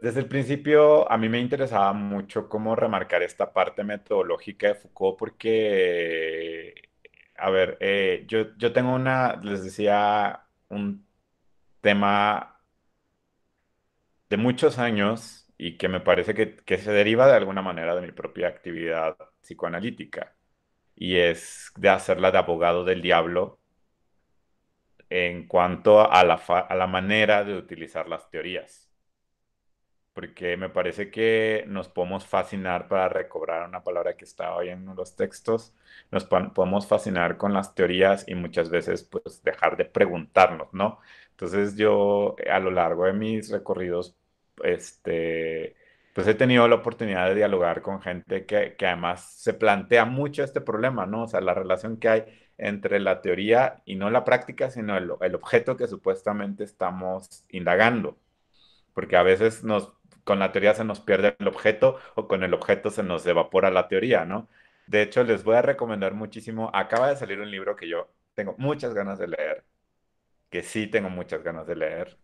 Desde el principio a mí me interesaba mucho cómo remarcar esta parte metodológica de Foucault porque, a ver, yo tengo les decía, un tema de muchos años y que me parece que se deriva de alguna manera de mi propia actividad psicoanalítica y es de hacerla de abogado del diablo en cuanto a la manera de utilizar las teorías. Porque me parece que nos podemos fascinar para recobrar una palabra que está hoy en los textos, nos podemos fascinar con las teorías y muchas veces pues dejar de preguntarnos, ¿no? Entonces yo a lo largo de mis recorridos, pues he tenido la oportunidad de dialogar con gente que además se plantea mucho este problema, ¿no? O sea, la relación que hay entre la teoría y no la práctica, sino el objeto que supuestamente estamos indagando. Porque a veces con la teoría se nos pierde el objeto o con el objeto se nos evapora la teoría, ¿no? De hecho, les voy a recomendar muchísimo. Acaba de salir un libro que yo tengo muchas ganas de leer, que sí tengo muchas ganas de leer.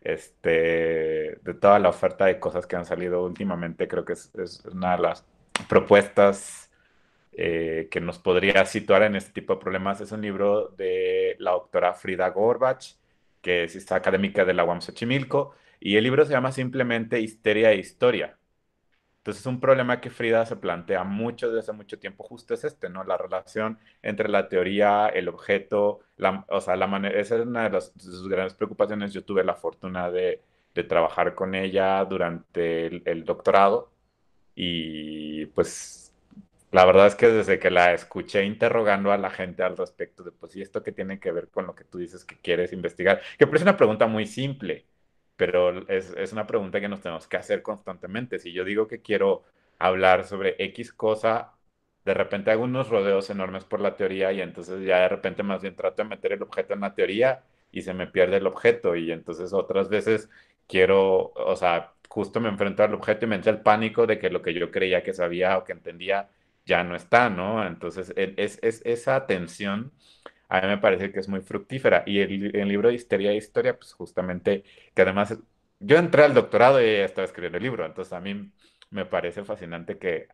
De toda la oferta de cosas que han salido últimamente, creo que es una de las propuestas que nos podría situar en este tipo de problemas. Es un libro de la doctora Frida Gorbach, que es esta académica de la UAM Xochimilco, y el libro se llama simplemente Histeria e Historia. Entonces, un problema que Frida se plantea mucho desde hace mucho tiempo justo es este, ¿no? La relación entre la teoría, el objeto, la manera. Esa es una de sus grandes preocupaciones. Yo tuve la fortuna de trabajar con ella durante el doctorado y pues la verdad es que desde que la escuché interrogando a la gente al respecto de, pues, ¿y esto qué tiene que ver con lo que tú dices que quieres investigar? Que es una pregunta muy simple, pero es una pregunta que nos tenemos que hacer constantemente. Si yo digo que quiero hablar sobre X cosa, de repente hago unos rodeos enormes por la teoría y entonces ya de repente más bien trato de meter el objeto en la teoría y se me pierde el objeto. Y entonces otras veces quiero, o sea, justo me enfrento al objeto y me entra el pánico de que lo que yo creía que sabía o que entendía ya no está, ¿no? Entonces, esa tensión a mí me parece que es muy fructífera. Y el libro de Histeria e Historia, pues justamente, que además yo entré al doctorado y ella estaba escribiendo el libro, entonces a mí me parece fascinante que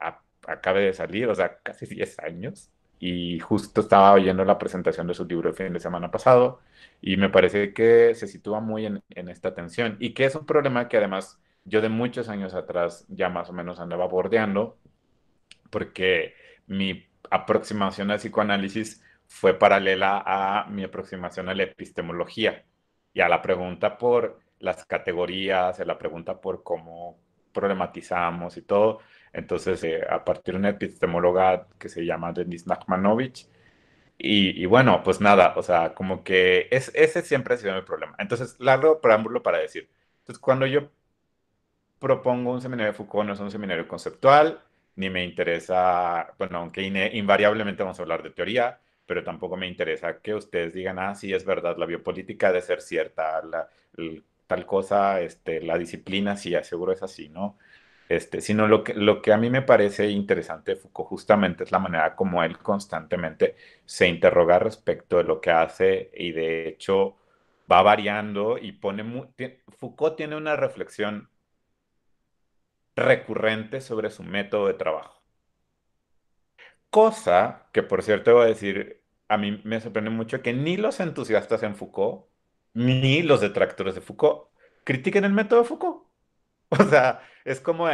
acabe de salir, o sea, casi 10 años, y justo estaba oyendo la presentación de su libro el fin de semana pasado, y me parece que se sitúa muy en esta tensión, y que es un problema que además yo de muchos años atrás ya más o menos andaba bordeando, porque mi aproximación al psicoanálisis fue paralela a mi aproximación a la epistemología y a la pregunta por las categorías, a la pregunta por cómo problematizamos y todo. Entonces, a partir de una epistemóloga que se llama Denise Nachmanovich, y bueno, pues nada, o sea, como que ese siempre ha sido mi problema. Entonces, largo preámbulo para decir. Entonces, cuando yo propongo un seminario de Foucault, no es un seminario conceptual, ni me interesa, bueno, aunque invariablemente vamos a hablar de teoría, pero tampoco me interesa que ustedes digan, ah, sí, es verdad, la biopolítica ha de ser cierta, tal cosa, la disciplina, sí, seguro es así, ¿no? Sino lo que a mí me parece interesante de Foucault justamente es la manera como él constantemente se interroga respecto de lo que hace y de hecho va variando y Foucault tiene una reflexión recurrente sobre su método de trabajo. Cosa que, por cierto, voy a decir, a mí me sorprende mucho que ni los entusiastas en Foucault, ni los detractores de Foucault, critiquen el método de Foucault. O sea, es como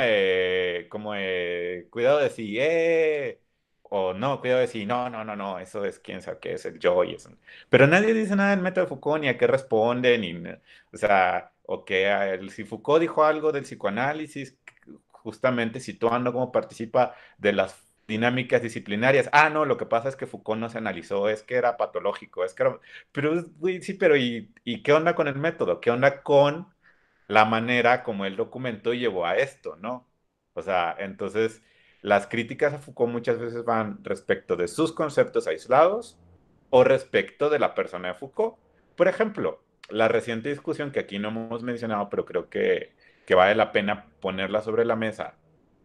cuidado de sí, o no, cuidado de sí, no, eso es quién sabe qué es el yo y eso. Pero nadie dice nada del método de Foucault, ni a qué responde, o sea, o que si Foucault dijo algo del psicoanálisis, justamente situando cómo participa de las dinámicas disciplinarias. Ah, no, lo que pasa es que Foucault no se analizó, es que era patológico, es que era... Pero, sí, pero ¿y qué onda con el método? ¿Qué onda con la manera como el documento llevó a esto, no? O sea, entonces, las críticas a Foucault muchas veces van respecto de sus conceptos aislados o respecto de la persona de Foucault. Por ejemplo, la reciente discusión que aquí no hemos mencionado, pero creo que vale la pena ponerla sobre la mesa,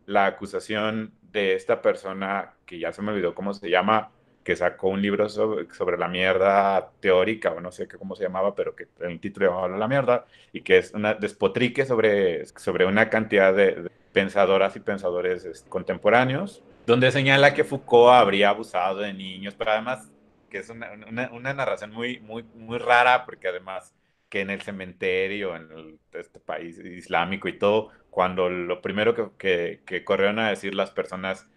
la acusación de esta persona, que ya se me olvidó cómo se llama, que sacó un libro sobre la mierda teórica, o no sé cómo se llamaba, pero que el título llamaba La Mierda, y que es una despotrique sobre una cantidad de pensadoras y pensadores contemporáneos, donde señala que Foucault habría abusado de niños, pero además que es una narración muy, muy, muy rara, porque además que en el cementerio, en este país islámico y todo, cuando lo primero que corrieron a decir las personas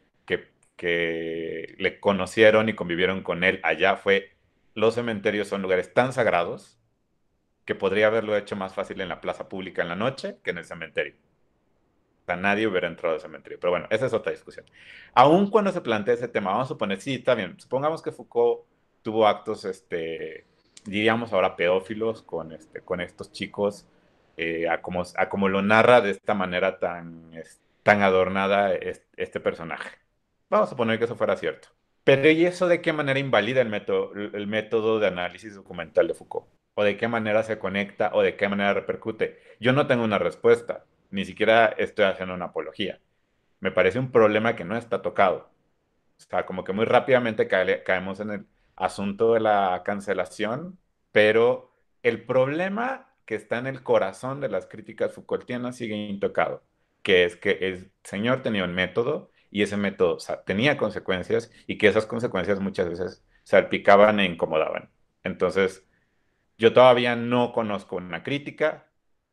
que le conocieron y convivieron con él allá fue: los cementerios son lugares tan sagrados que podría haberlo hecho más fácil en la plaza pública en la noche que en el cementerio. O sea, nadie hubiera entrado al cementerio. Pero bueno, esa es otra discusión. Aún cuando se plantea ese tema, vamos a suponer, sí, está bien, supongamos que Foucault tuvo actos, diríamos ahora pedófilos con estos chicos, a como lo narra de esta manera tan adornada este personaje. Vamos a suponer que eso fuera cierto. Pero ¿y eso de qué manera invalida el método de análisis documental de Foucault? ¿O de qué manera se conecta? ¿O de qué manera repercute? Yo no tengo una respuesta. Ni siquiera estoy haciendo una apología. Me parece un problema que no está tocado. O sea, como que muy rápidamente caemos en el asunto de la cancelación, pero el problema que está en el corazón de las críticas Foucaultianas sigue intocado, que es que el señor tenía un método, y ese método, o sea, tenía consecuencias, y que esas consecuencias muchas veces salpicaban e incomodaban. Entonces, yo todavía no conozco una crítica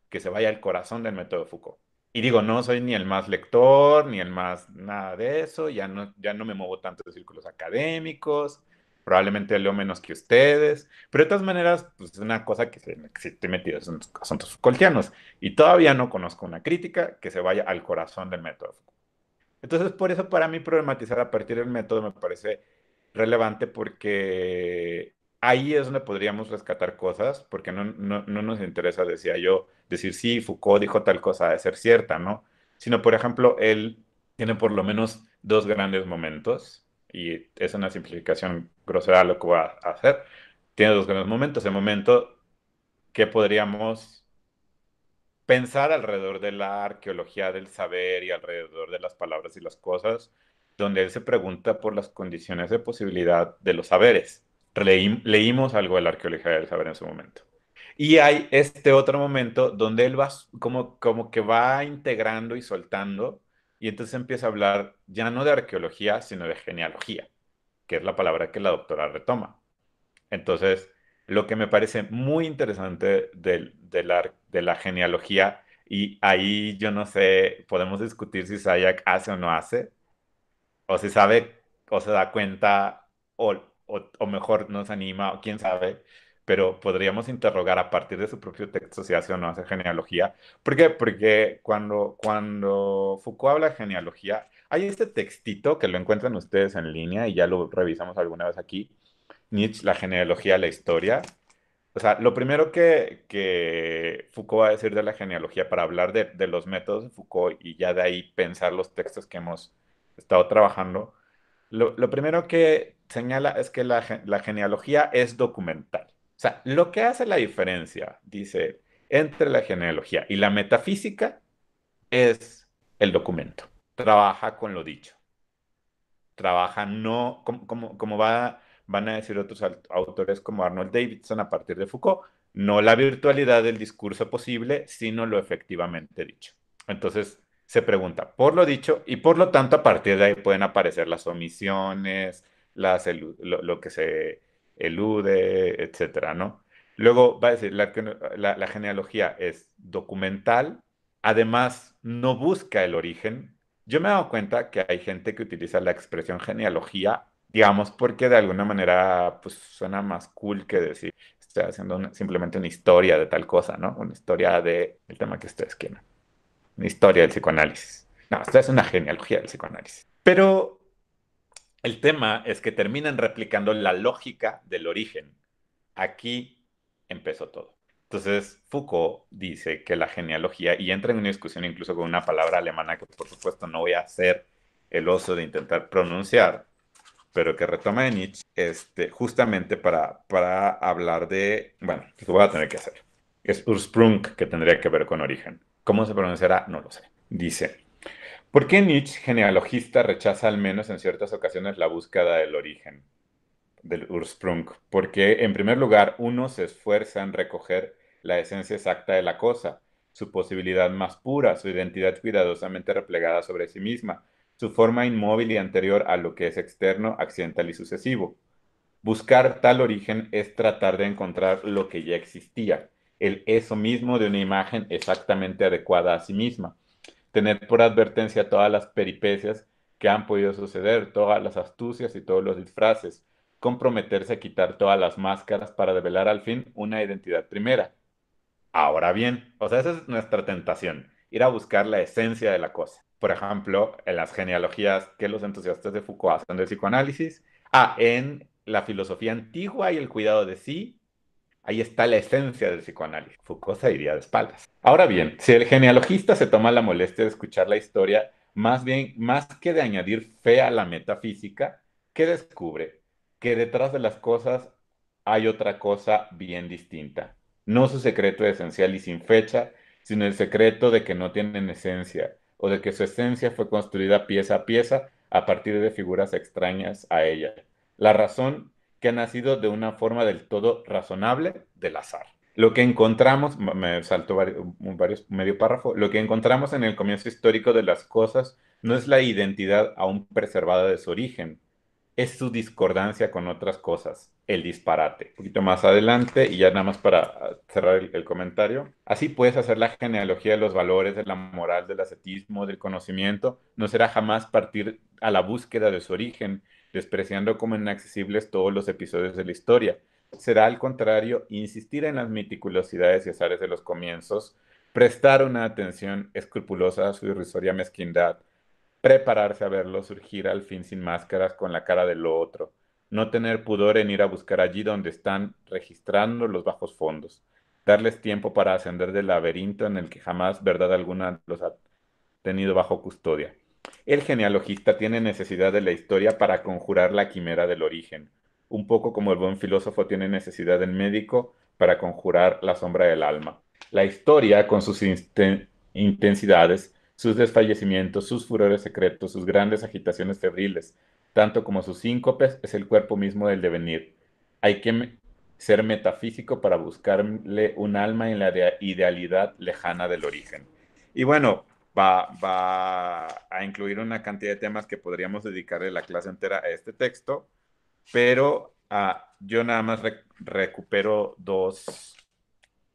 que se vaya al corazón del método de Foucault. Y digo, no soy ni el más lector, ni el más nada de eso, ya no me muevo tanto de círculos académicos, probablemente leo menos que ustedes, pero de todas maneras, pues es una cosa que estoy metido en los asuntos Foucaultianos, y todavía no conozco una crítica que se vaya al corazón del método de Foucault. Entonces, por eso para mí problematizar a partir del método me parece relevante, porque ahí es donde podríamos rescatar cosas, porque no nos interesa, decía yo, decir sí, Foucault dijo tal cosa de ser cierta, ¿no? Sino, por ejemplo, él tiene por lo menos dos grandes momentos, y es una simplificación grosera lo que voy a hacer. Tiene dos grandes momentos. El momento que podríamos pensar alrededor de la arqueología del saber y alrededor de las palabras y las cosas, donde él se pregunta por las condiciones de posibilidad de los saberes. Leímos algo de la arqueología del saber en su momento. Y hay este otro momento donde él va como que va integrando y soltando, y entonces empieza a hablar ya no de arqueología, sino de genealogía, que es la palabra que la doctora retoma. Entonces, lo que me parece muy interesante de la genealogía, y ahí yo no sé, podemos discutir si Sajak hace o no hace, o si sabe, o se da cuenta, o mejor nos anima, o quién sabe, pero podríamos interrogar a partir de su propio texto si hace o no hace genealogía. ¿Por qué? Porque cuando Foucault habla de genealogía, hay este textito que lo encuentran ustedes en línea, y ya lo revisamos alguna vez aquí, Nietzsche, la genealogía, la historia. O sea, lo primero que Foucault va a decir de la genealogía para hablar de los métodos de Foucault, y ya de ahí pensar los textos que hemos estado trabajando, lo primero que señala es que la genealogía es documental. O sea, lo que hace la diferencia, dice, entre la genealogía y la metafísica es el documento. Trabaja con lo dicho. Trabaja no, como va... Van a decir otros autores como Arnold Davidson a partir de Foucault, no la virtualidad del discurso posible, sino lo efectivamente dicho. Entonces se pregunta por lo dicho, y por lo tanto a partir de ahí pueden aparecer las omisiones, lo que se elude, etcétera, ¿no? Luego va a decir, la genealogía es documental, además no busca el origen. Yo me he dado cuenta que hay gente que utiliza la expresión genealogía, digamos, porque de alguna manera pues suena más cool que decir estoy haciendo simplemente una historia de tal cosa, ¿no? Una historia del tema que ustedes quieran. Una historia del psicoanálisis. No, esto es una genealogía del psicoanálisis. Pero el tema es que terminan replicando la lógica del origen. Aquí empezó todo. Entonces, Foucault dice que la genealogía, y entra en una discusión incluso con una palabra alemana que por supuesto no voy a hacer el oso de intentar pronunciar, pero que retoma de Nietzsche, justamente para hablar de... Bueno, lo voy a tener que hacer. Es Ursprung, que tendría que ver con origen. ¿Cómo se pronunciará? No lo sé. Dice, ¿por qué Nietzsche, genealogista, rechaza al menos en ciertas ocasiones la búsqueda del origen? del Ursprung, porque en primer lugar uno se esfuerza en recoger la esencia exacta de la cosa, su posibilidad más pura, su identidad cuidadosamente replegada sobre sí misma, su forma inmóvil y anterior a lo que es externo, accidental y sucesivo. Buscar tal origen es tratar de encontrar lo que ya existía, el eso mismo de una imagen exactamente adecuada a sí misma. Tener por advertencia todas las peripecias que han podido suceder, todas las astucias y todos los disfraces. Comprometerse a quitar todas las máscaras para develar al fin una identidad primera. Ahora bien, esa es nuestra tentación, ir a buscar la esencia de la cosa. Por ejemplo, en las genealogías que los entusiastas de Foucault hacen del psicoanálisis, en la filosofía antigua y el cuidado de sí, ahí está la esencia del psicoanálisis. Foucault se iría de espaldas. Ahora bien, si el genealogista se toma la molestia de escuchar la historia, más que de añadir fe a la metafísica, ¿qué descubre? Que detrás de las cosas hay otra cosa bien distinta. No su secreto esencial y sin fecha, sino el secreto de que no tienen esencia, o de que su esencia fue construida pieza a pieza a partir de figuras extrañas a ella. La razón que ha nacido de una forma del todo razonable del azar. Lo que encontramos, me saltó medio párrafo, lo que encontramos en el comienzo histórico de las cosas no es la identidad aún preservada de su origen, es su discordancia con otras cosas, el disparate. Un poquito más adelante, y ya nada más para cerrar el comentario. Así puedes hacer la genealogía de los valores, de la moral, del ascetismo, del conocimiento. No será jamás partir a la búsqueda de su origen, despreciando como inaccesibles todos los episodios de la historia. Será, al contrario, insistir en las meticulosidades y azares de los comienzos, prestar una atención escrupulosa a su irrisoria mezquindad, prepararse a verlo surgir al fin sin máscaras con la cara de lo otro, no tener pudor en ir a buscar allí donde están registrando los bajos fondos, darles tiempo para ascender del laberinto en el que jamás verdad alguna los ha tenido bajo custodia. El genealogista tiene necesidad de la historia para conjurar la quimera del origen, un poco como el buen filósofo tiene necesidad del médico para conjurar la sombra del alma. La historia, con sus intensidades, sus desfallecimientos, sus furores secretos, sus grandes agitaciones febriles, tanto como sus síncopes, es el cuerpo mismo del devenir. Hay que ser metafísico para buscarle un alma en la idealidad lejana del origen. Y bueno, va a incluir una cantidad de temas que podríamos dedicarle la clase entera a este texto, pero yo nada más recupero dos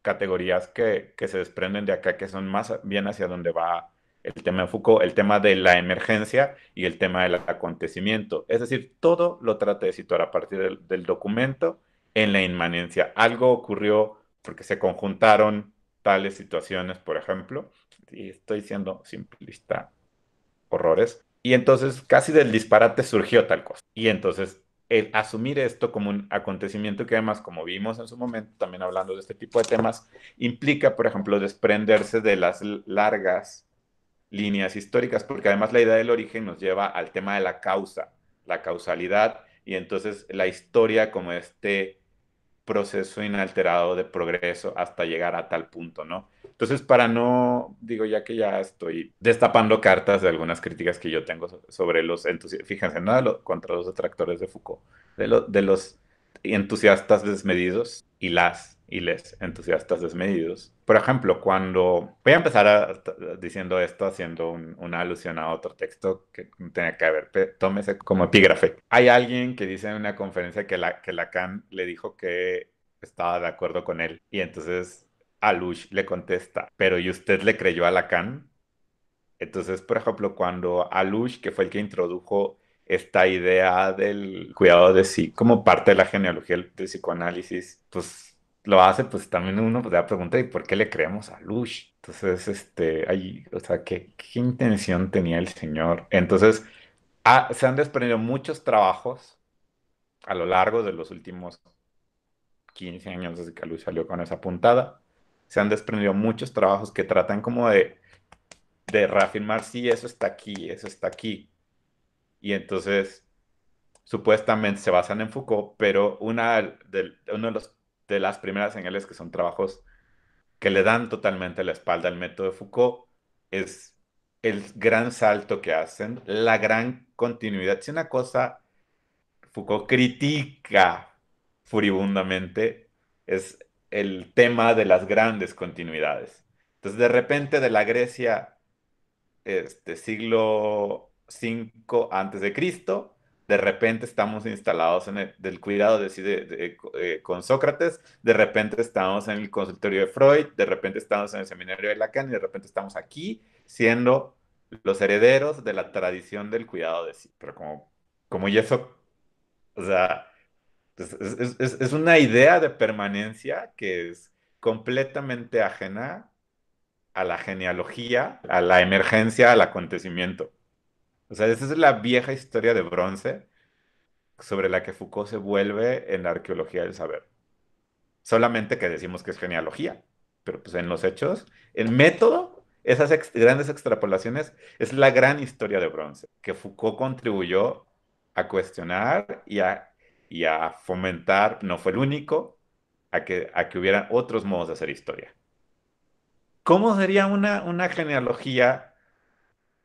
categorías que se desprenden de acá, que son más bien hacia donde va el tema de Foucault, el tema de la emergencia y el tema del acontecimiento. Es decir, todo lo trata de situar a partir del documento en la inmanencia. Algo ocurrió porque se conjuntaron tales situaciones, por ejemplo, y estoy siendo simplista, horrores, y entonces casi del disparate surgió tal cosa. Y entonces el asumir esto como un acontecimiento que además, como vimos en su momento, también hablando de este tipo de temas, implica, por ejemplo, desprenderse de las largas líneas históricas, porque además la idea del origen nos lleva al tema de la causa, la causalidad, y entonces la historia como este proceso inalterado de progreso hasta llegar a tal punto, ¿no? Entonces, para no, digo, ya que ya estoy destapando cartas de algunas críticas que yo tengo sobre los entusiastas, fíjense, nada contra los detractores de Foucault, de los entusiastas desmedidos y les entusiastas desmedidos. Por ejemplo, cuando voy a empezar diciendo esto, haciendo una alusión a otro texto que tenía que haber, tómese como epígrafe. Hay alguien que dice en una conferencia que Lacan le dijo que estaba de acuerdo con él, y entonces Alush le contesta, pero ¿y usted le creyó a Lacan? Entonces, por ejemplo, cuando Alush, que fue el que introdujo esta idea del cuidado de sí como parte de la genealogía del psicoanálisis, pues lo hace, pues también uno le pregunta, ¿y por qué le creemos a Alush? Entonces, ¿qué intención tenía el señor? Entonces, se han desprendido muchos trabajos a lo largo de los últimos 15 años desde que Alush salió con esa puntada. Se han desprendido muchos trabajos que tratan como de reafirmar, sí, eso está aquí. Y entonces, supuestamente se basan en Foucault, pero una de las primeras señales que son trabajos que le dan totalmente la espalda al método de Foucault es el gran salto que hacen, la gran continuidad. Si una cosa Foucault critica furibundamente es el tema de las grandes continuidades. Entonces, de repente, de la Grecia siglo V a.C., de repente estamos instalados en el del cuidado con Sócrates, de repente estamos en el consultorio de Freud, de repente estamos en el seminario de Lacan y de repente estamos aquí siendo los herederos de la tradición del cuidado de sí. Pero como y eso, o sea, es una idea de permanencia que es completamente ajena a la genealogía, a la emergencia, al acontecimiento. O sea, esa es la vieja historia de bronce sobre la que Foucault se vuelve en la arqueología del saber. Solamente que decimos que es genealogía, pero pues en los hechos, el método, esas grandes extrapolaciones, es la gran historia de bronce, que Foucault contribuyó a cuestionar y a fomentar, no fue el único, a que hubieran otros modos de hacer historia. ¿Cómo sería una genealogía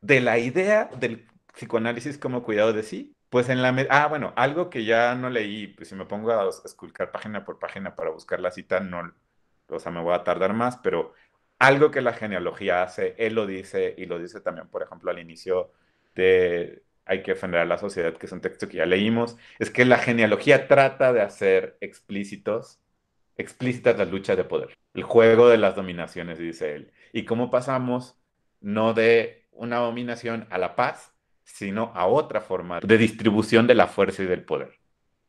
de la idea del psicoanálisis como cuidado de sí? Pues en la... bueno, algo que ya no leí, pues si me pongo a esculcar página por página para buscar la cita, no, o sea, me voy a tardar más, pero algo que la genealogía hace, él lo dice, y lo dice también, por ejemplo, al inicio de Hay que defender a la sociedad, que es un texto que ya leímos, es que la genealogía trata de hacer explícitas las luchas de poder, el juego de las dominaciones, dice él, y cómo pasamos no de una dominación a la paz, sino a otra forma de distribución de la fuerza y del poder.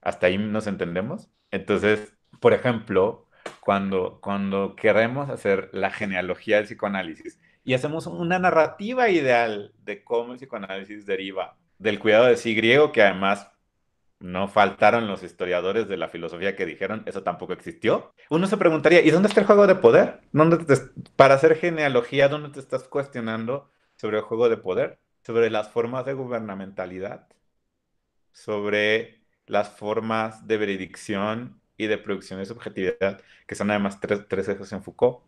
¿Hasta ahí nos entendemos? Entonces, por ejemplo, cuando queremos hacer la genealogía del psicoanálisis y hacemos una narrativa ideal de cómo el psicoanálisis deriva del cuidado de sí griego, que además no faltaron los historiadores de la filosofía que dijeron eso tampoco existió, uno se preguntaría, ¿y dónde está el juego de poder? Para hacer genealogía, ¿dónde te estás cuestionando sobre el juego de poder, sobre las formas de gubernamentalidad, sobre las formas de veredicción y de producción de subjetividad, que son además tres ejes en Foucault?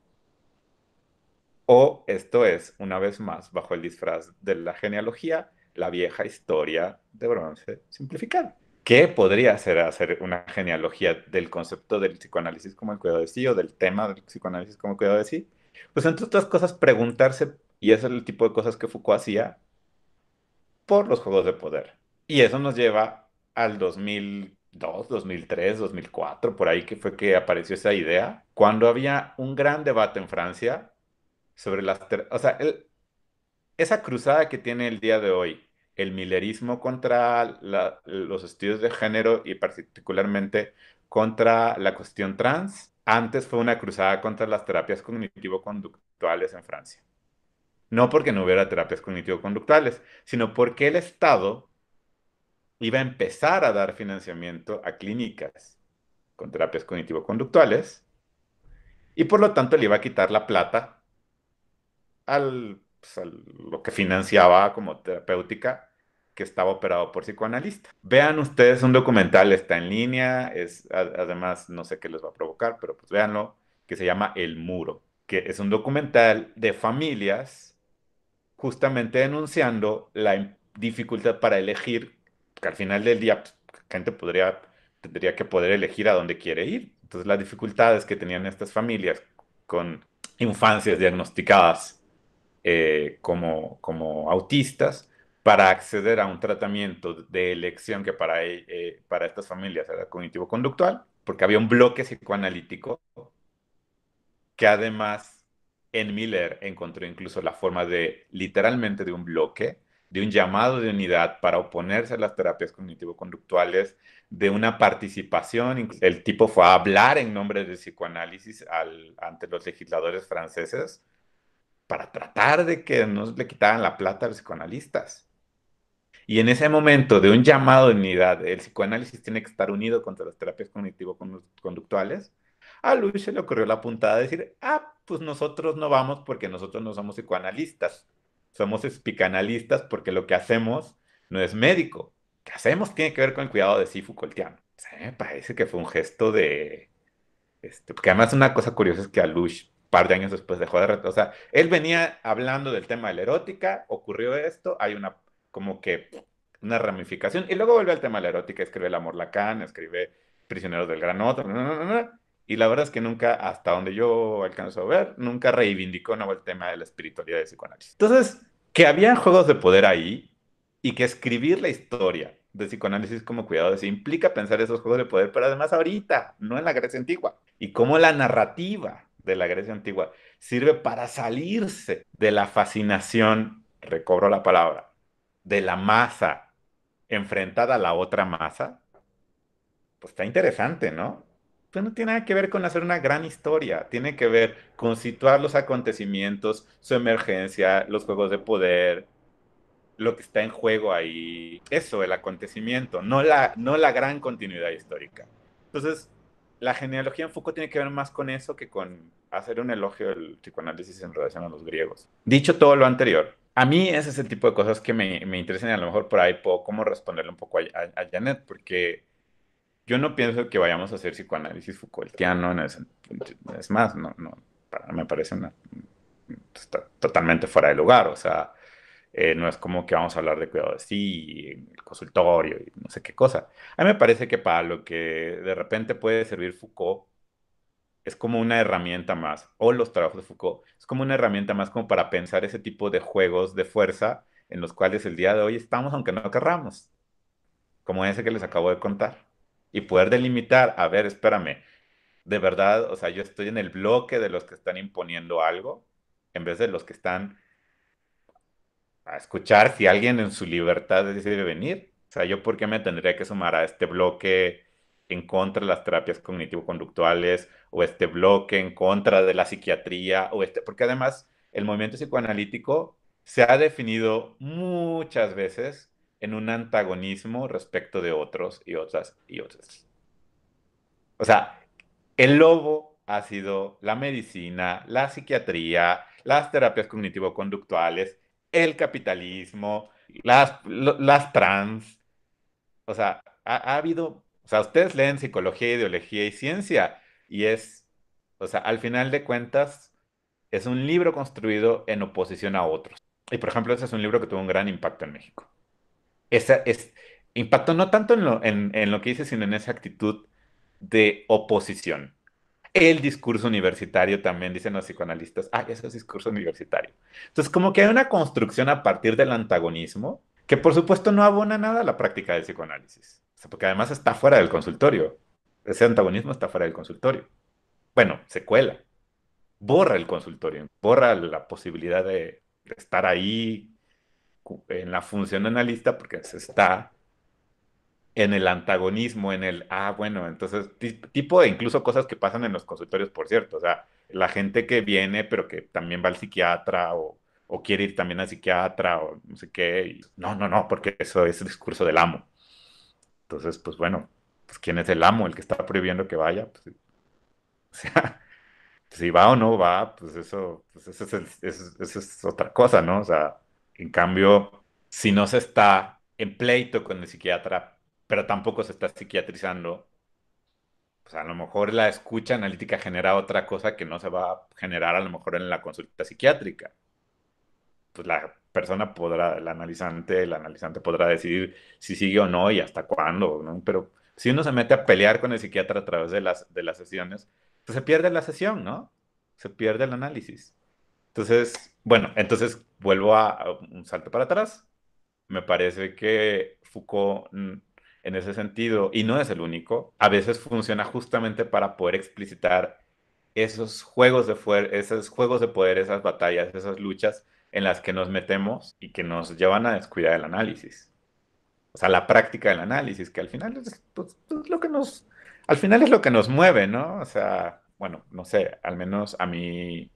O esto es, una vez más, bajo el disfraz de la genealogía, la vieja historia de bronce simplificada. ¿Qué podría ser hacer una genealogía del concepto del psicoanálisis como el cuidado de sí, o del tema del psicoanálisis como el cuidado de sí? Pues entre otras cosas, preguntarse, y eso es el tipo de cosas que Foucault hacía, por los juegos de poder. Y eso nos lleva al 2002, 2003, 2004, por ahí que fue que apareció esa idea, cuando había un gran debate en Francia sobre las... O sea, esa cruzada que tiene el día de hoy, el millerismo contra los estudios de género y particularmente contra la cuestión trans, antes fue una cruzada contra las terapias cognitivo-conductuales en Francia. No porque no hubiera terapias cognitivo-conductuales, sino porque el Estado iba a empezar a dar financiamiento a clínicas con terapias cognitivo-conductuales y por lo tanto le iba a quitar la plata a lo que financiaba como terapéutica que estaba operado por psicoanalista. Vean ustedes un documental, está en línea, además no sé qué les va a provocar, pero pues véanlo, que se llama El Muro, que es un documental de familias justamente denunciando la dificultad para elegir, que al final del día pues, la gente tendría que poder elegir a dónde quiere ir. Entonces las dificultades que tenían estas familias con infancias diagnosticadas como autistas para acceder a un tratamiento de elección que para estas familias era cognitivo-conductual, porque había un bloque psicoanalítico que además en Miller encontró incluso la forma de, literalmente, de un bloque, de un llamado de unidad para oponerse a las terapias cognitivo-conductuales, de una participación. El tipo fue a hablar en nombre del psicoanálisis ante los legisladores franceses para tratar de que no le quitaran la plata a los psicoanalistas. Y en ese momento de un llamado de unidad, el psicoanálisis tiene que estar unido contra las terapias cognitivo-conductuales, a Luis se le ocurrió la puntada de decir, pues nosotros no vamos porque nosotros no somos psicoanalistas, somos psicanalistas porque lo que hacemos no es médico, lo que hacemos tiene que ver con el cuidado de sí Foucaultiano. Pues a mí me parece que fue un gesto de... porque además una cosa curiosa es que a Luis, un par de años después, dejó de... O sea, él venía hablando del tema de la erótica, ocurrió esto, hay una como que una ramificación. Y luego vuelve al tema de la erótica, escribe El amor Lacan, escribe Prisioneros del Granota, y la verdad es que nunca, hasta donde yo alcanzo a ver, nunca reivindicó nuevo el tema de la espiritualidad de psicoanálisis. Entonces, que había juegos de poder ahí y que escribir la historia de psicoanálisis como cuidado implica pensar esos juegos de poder, pero además ahorita, no en la Grecia antigua. Y cómo la narrativa de la Grecia antigua sirve para salirse de la fascinación, recobro la palabra, de la masa enfrentada a la otra masa, pues está interesante, ¿no? Pues no tiene nada que ver con hacer una gran historia, tiene que ver con situar los acontecimientos, su emergencia, los juegos de poder, lo que está en juego ahí, eso, el acontecimiento, no la gran continuidad histórica. Entonces, la genealogía en Foucault tiene que ver más con eso que con hacer un elogio del psicoanálisis en relación a los griegos. Dicho todo lo anterior, a mí es ese tipo de cosas que me interesan, y a lo mejor por ahí puedo como responderle un poco a Janet, porque yo no pienso que vayamos a hacer psicoanálisis foucaultiano, es más, no, me parece está totalmente fuera de lugar, o sea, no es como que vamos a hablar de cuidado de sí, el consultorio y no sé qué cosa. A mí me parece que para lo que de repente puede servir Foucault es como una herramienta más, o los trabajos de Foucault, es como una herramienta más como para pensar ese tipo de juegos de fuerza en los cuales el día de hoy estamos aunque no querramos, como ese que les acabo de contar, y poder delimitar, a ver, espérame, de verdad, o sea, yo estoy en el bloque de los que están imponiendo algo, en vez de los que están a escuchar si alguien en su libertad decide venir. O sea, ¿yo por qué me tendría que sumar a este bloque en contra de las terapias cognitivo-conductuales o este bloque en contra de la psiquiatría? Porque además el movimiento psicoanalítico se ha definido muchas veces en un antagonismo respecto de otros y otras y otras. O sea, el lobo ha sido la medicina, la psiquiatría, las terapias cognitivo-conductuales, el capitalismo, las trans. O sea, ha habido... O sea, ustedes leen psicología, ideología y ciencia, y es... O sea, al final de cuentas, es un libro construido en oposición a otros. Y, por ejemplo, ese es un libro que tuvo un gran impacto en México. Impacto no tanto en lo que dice, sino en esa actitud de oposición. El discurso universitario también, dicen los psicoanalistas, eso es discurso universitario. Entonces, como que hay una construcción a partir del antagonismo que, por supuesto, no abona nada a la práctica del psicoanálisis. O sea, porque además está fuera del consultorio. Ese antagonismo está fuera del consultorio. Bueno, se cuela. Borra el consultorio, borra la posibilidad de estar ahí en la función analista porque se está... en el antagonismo, en el, bueno, entonces, tipo de incluso cosas que pasan en los consultorios, por cierto, o sea, la gente que viene, pero que también va al psiquiatra, o quiere ir también al psiquiatra, o no sé qué, y, no, porque eso es el discurso del amo. Entonces, pues bueno, pues ¿quién es el amo? El que está prohibiendo que vaya, pues, o sea, si va o no va, pues eso es otra cosa, ¿no? O sea, en cambio, si no se está en pleito con el psiquiatra, pero tampoco se está psiquiatrizando, pues a lo mejor la escucha analítica genera otra cosa que no se va a generar a lo mejor en la consulta psiquiátrica. Pues la persona podrá, el analizante podrá decidir si sigue o no y hasta cuándo, ¿no? Pero si uno se mete a pelear con el psiquiatra a través de las sesiones, pues se pierde la sesión, ¿no? Se pierde el análisis. Entonces, bueno, vuelvo a un salto para atrás. Me parece que Foucault... en ese sentido, y no es el único, a veces funciona justamente para poder explicitar esos juegos de poder, esas batallas, esas luchas en las que nos metemos y que nos llevan a descuidar el análisis. O sea, la práctica del análisis, que al final es lo que nos mueve, ¿no? O sea, bueno, no sé, al menos a mí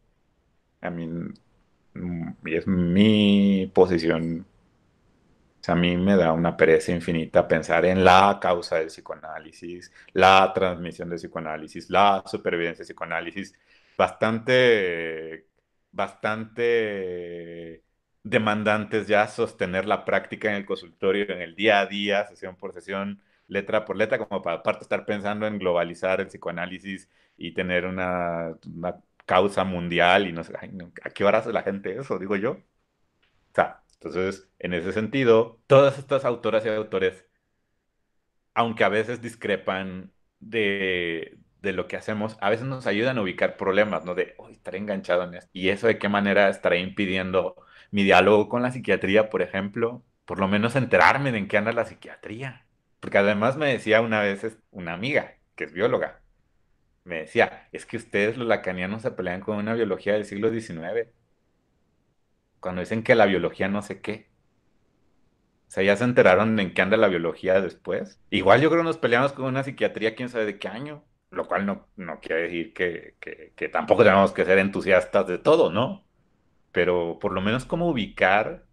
es mi posición. O sea, a mí me da una pereza infinita pensar en la causa del psicoanálisis, la transmisión del psicoanálisis, la supervivencia del psicoanálisis. Bastante demandantes ya sostener la práctica en el consultorio, en el día a día, sesión por sesión, letra por letra, como para aparte estar pensando en globalizar el psicoanálisis y tener una causa mundial y no sé, ¿a qué hora hace la gente eso? Digo yo. O sea, Entonces, en ese sentido, todas estas autoras y autores, aunque a veces discrepan de lo que hacemos, a veces nos ayudan a ubicar problemas, ¿no? De, uy, estaré enganchado en esto. Y eso de qué manera estará impidiendo mi diálogo con la psiquiatría, por ejemplo, por lo menos enterarme de en qué anda la psiquiatría. Porque además me decía una vez una amiga, que es bióloga, me decía, es que ustedes los lacanianos se pelean con una biología del siglo XIX, cuando dicen que la biología no sé qué. O sea, ya se enteraron en qué anda la biología después. Igual yo creo que nos peleamos con una psiquiatría quién sabe de qué año, lo cual no quiere decir que tampoco tenemos que ser entusiastas de todo, ¿no? Pero por lo menos cómo ubicar.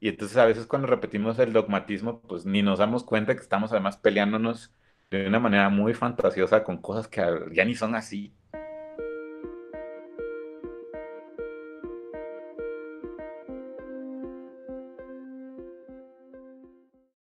Y entonces a veces cuando repetimos el dogmatismo, pues ni nos damos cuenta que estamos además peleándonos de una manera muy fantasiosa con cosas que ya ni son así.